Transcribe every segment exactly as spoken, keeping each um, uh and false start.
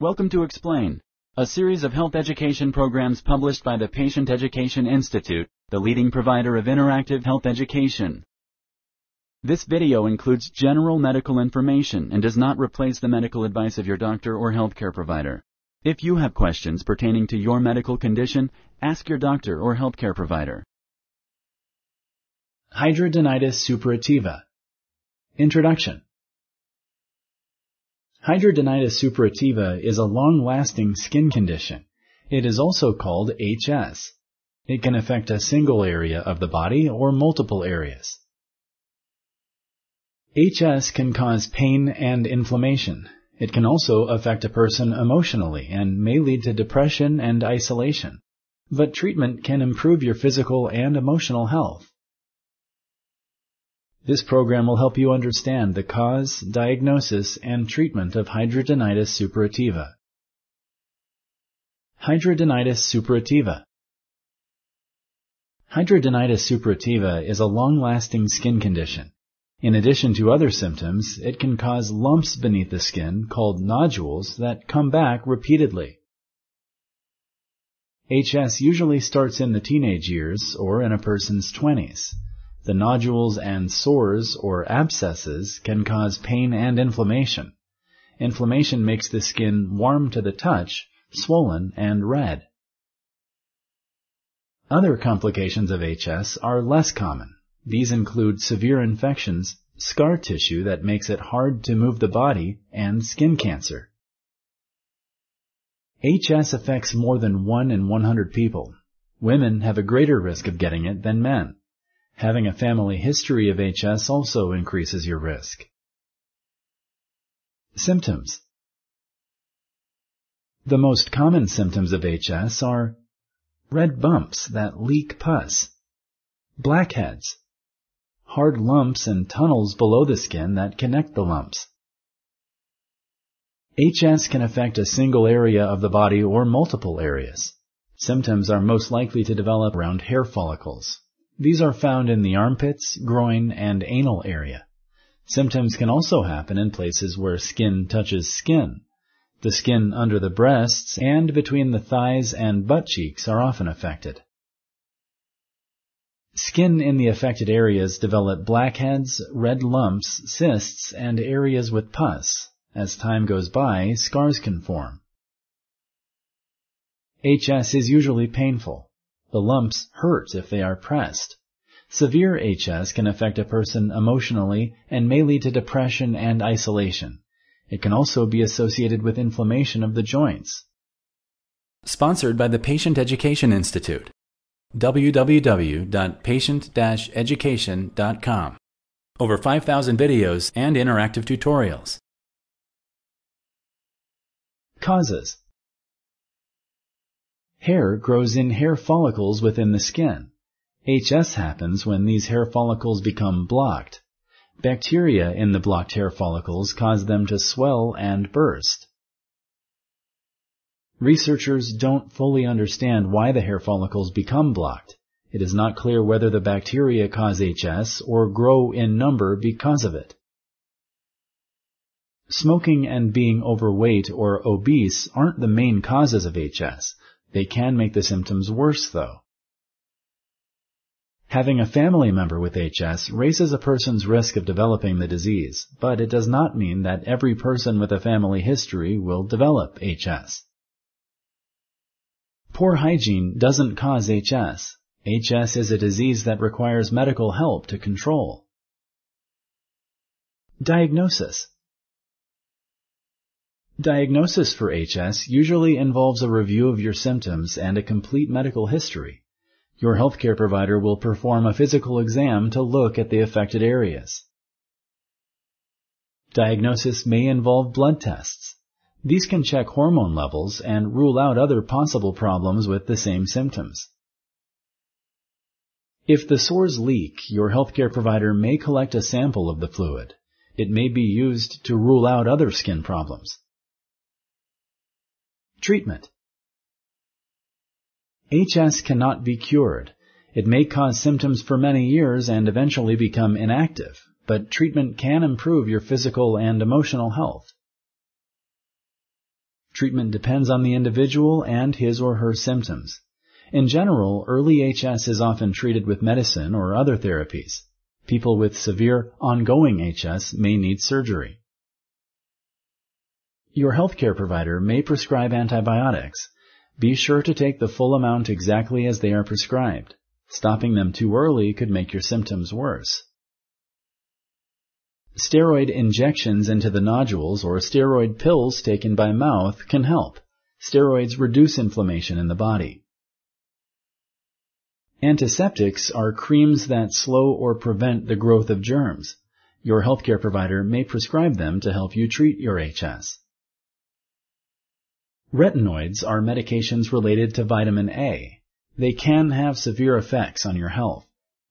Welcome to X-Plain, a series of health education programs published by the Patient Education Institute, the leading provider of interactive health education. This video includes general medical information and does not replace the medical advice of your doctor or healthcare provider. If you have questions pertaining to your medical condition, ask your doctor or healthcare provider. Hidradenitis suppurativa. Introduction. Hidradenitis suppurativa is a long-lasting skin condition. It is also called H S. It can affect a single area of the body or multiple areas. H S can cause pain and inflammation. It can also affect a person emotionally and may lead to depression and isolation. But treatment can improve your physical and emotional health. This program will help you understand the cause, diagnosis, and treatment of hidradenitis suppurativa. Hidradenitis suppurativa. Hidradenitis suppurativa is a long-lasting skin condition. In addition to other symptoms, it can cause lumps beneath the skin called nodules that come back repeatedly. H S usually starts in the teenage years or in a person's twenties. The nodules and sores or abscesses can cause pain and inflammation. Inflammation makes the skin warm to the touch, swollen, and red. Other complications of H S are less common. These include severe infections, scar tissue that makes it hard to move the body, and skin cancer. H S affects more than one in one hundred people. Women have a greater risk of getting it than men. Having a family history of H S also increases your risk. Symptoms. The most common symptoms of H S are red bumps that leak pus, blackheads, hard lumps and tunnels below the skin that connect the lumps. H S can affect a single area of the body or multiple areas. Symptoms are most likely to develop around hair follicles. These are found in the armpits, groin, and anal area. Symptoms can also happen in places where skin touches skin. The skin under the breasts and between the thighs and butt cheeks are often affected. Skin in the affected areas develop blackheads, red lumps, cysts, and areas with pus. As time goes by, scars can form. H S is usually painful. The lumps hurt if they are pressed. Severe H S can affect a person emotionally and may lead to depression and isolation. It can also be associated with inflammation of the joints. Sponsored by the Patient Education Institute. w w w dot patient dash education dot com. Over five thousand videos and interactive tutorials. Causes. Hair grows in hair follicles within the skin. H S happens when these hair follicles become blocked. Bacteria in the blocked hair follicles cause them to swell and burst. Researchers don't fully understand why the hair follicles become blocked. It is not clear whether the bacteria cause H S or grow in number because of it. Smoking and being overweight or obese aren't the main causes of H S. They can make the symptoms worse, though. Having a family member with H S raises a person's risk of developing the disease, but it does not mean that every person with a family history will develop H S. Poor hygiene doesn't cause H S. H S is a disease that requires medical help to control. Diagnosis. Diagnosis for H S usually involves a review of your symptoms and a complete medical history. Your healthcare provider will perform a physical exam to look at the affected areas. Diagnosis may involve blood tests. These can check hormone levels and rule out other possible problems with the same symptoms. If the sores leak, your healthcare provider may collect a sample of the fluid. It may be used to rule out other skin problems. Treatment. H S cannot be cured. It may cause symptoms for many years and eventually become inactive, but treatment can improve your physical and emotional health. Treatment depends on the individual and his or her symptoms. In general, early H S is often treated with medicine or other therapies. People with severe, ongoing H S may need surgery. Your healthcare provider may prescribe antibiotics. Be sure to take the full amount exactly as they are prescribed. Stopping them too early could make your symptoms worse. Steroid injections into the nodules or steroid pills taken by mouth can help. Steroids reduce inflammation in the body. Antiseptics are creams that slow or prevent the growth of germs. Your healthcare provider may prescribe them to help you treat your H S. Retinoids are medications related to vitamin A. They can have severe effects on your health.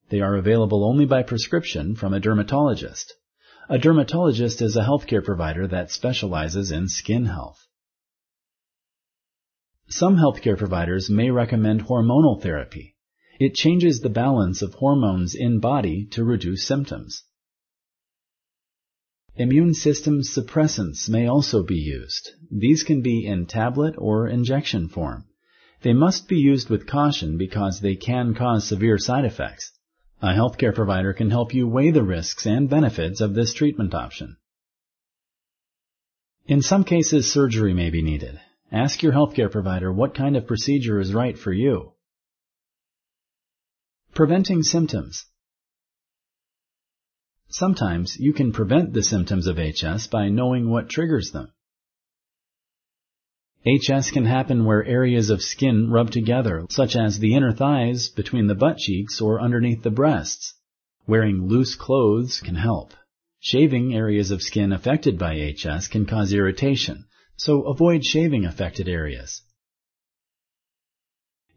They are available only by prescription from a dermatologist. A dermatologist is a healthcare provider that specializes in skin health. Some healthcare providers may recommend hormonal therapy. It changes the balance of hormones in body to reduce symptoms. Immune system suppressants may also be used. These can be in tablet or injection form. They must be used with caution because they can cause severe side effects. A healthcare provider can help you weigh the risks and benefits of this treatment option. In some cases, surgery may be needed. Ask your healthcare provider what kind of procedure is right for you. Preventing symptoms. Sometimes you can prevent the symptoms of H S by knowing what triggers them. H S can happen where areas of skin rub together, such as the inner thighs, between the butt cheeks, or underneath the breasts. Wearing loose clothes can help. Shaving areas of skin affected by H S can cause irritation, so avoid shaving affected areas.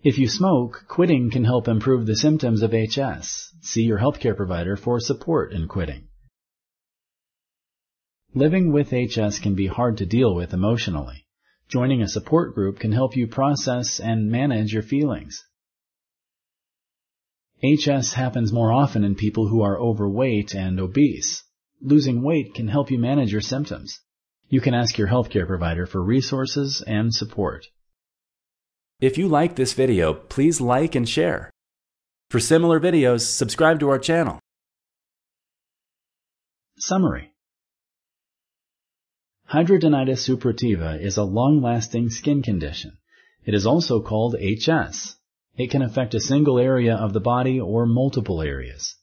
If you smoke, quitting can help improve the symptoms of H S. See your healthcare provider for support in quitting. Living with H S can be hard to deal with emotionally. Joining a support group can help you process and manage your feelings. H S happens more often in people who are overweight and obese. Losing weight can help you manage your symptoms. You can ask your healthcare provider for resources and support. If you like this video, please like and share. For similar videos, subscribe to our channel. Summary. Hidradenitis suppurativa is a long-lasting skin condition. It is also called H S. It can affect a single area of the body or multiple areas.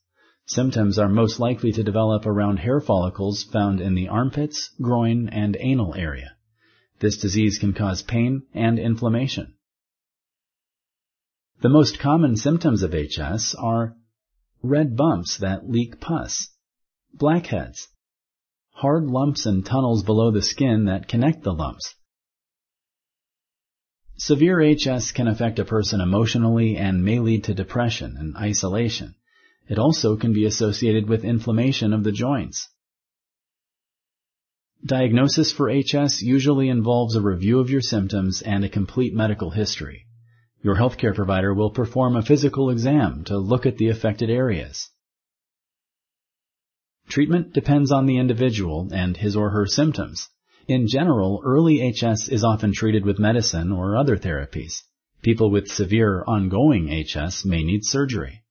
Symptoms are most likely to develop around hair follicles found in the armpits, groin, and anal area. This disease can cause pain and inflammation. The most common symptoms of H S are red bumps that leak pus, blackheads, hard lumps and tunnels below the skin that connect the lumps. Severe H S can affect a person emotionally and may lead to depression and isolation. It also can be associated with inflammation of the joints. Diagnosis for H S usually involves a review of your symptoms and a complete medical history. Your healthcare provider will perform a physical exam to look at the affected areas. Treatment depends on the individual and his or her symptoms. In general, early H S is often treated with medicine or other therapies. People with severe ongoing H S may need surgery.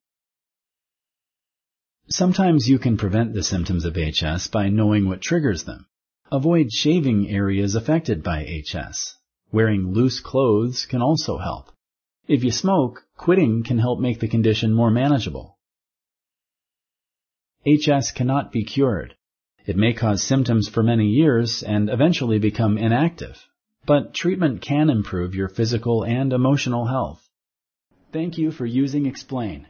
Sometimes you can prevent the symptoms of H S by knowing what triggers them. Avoid shaving areas affected by H S. Wearing loose clothes can also help. If you smoke, quitting can help make the condition more manageable. H S cannot be cured. It may cause symptoms for many years and eventually become inactive, but treatment can improve your physical and emotional health. Thank you for using X-Plain.